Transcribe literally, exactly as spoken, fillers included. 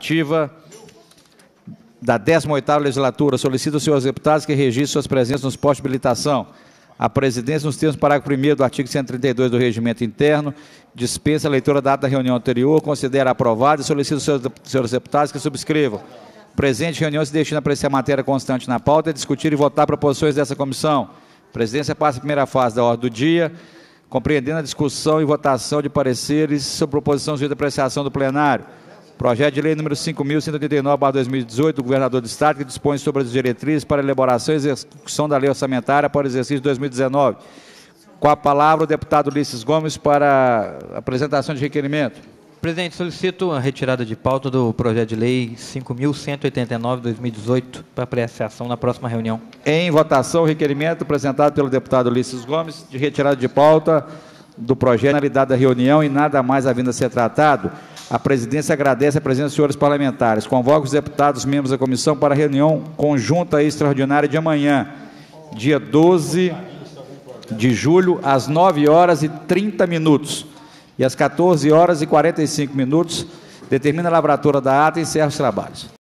Ativa da décima oitava Legislatura, solicito aos senhores deputados que registrem suas presenças nos postos de habilitação. A presidência, nos termos do parágrafo primeiro do artigo cento e trinta e dois do Regimento Interno, dispensa a leitura da data da reunião anterior, considera aprovada e solicito aos senhores, senhores deputados que subscrevam. Presente reunião se destina a apreciar matéria constante na pauta, discutir e votar proposições dessa comissão. A presidência passa a primeira fase da ordem do dia, compreendendo a discussão e votação de pareceres sobre proposição sujeita à apreciação do plenário. Projeto de lei número cinco mil cento e oitenta e nove barra dois mil e dezoito, do governador do Estado, que dispõe sobre as diretrizes para elaboração e execução da lei orçamentária para o exercício de dois mil e dezenove. Com a palavra, o deputado Ulisses Gomes para apresentação de requerimento. Presidente, solicito a retirada de pauta do projeto de lei cinco mil cento e oitenta e nove barra dois mil e dezoito para apreciação na próxima reunião. Em votação, o requerimento apresentado pelo deputado Ulisses Gomes de retirada de pauta do projeto, finalidade da reunião e nada mais havendo a ser tratado. A presidência agradece a presença dos senhores parlamentares. Convoca os deputados, membros da comissão, para a reunião conjunta e extraordinária de amanhã, dia doze de julho, às nove horas e trinta minutos. E às quatorze horas e quarenta e cinco minutos, determina a lavratura da ata e encerra os trabalhos.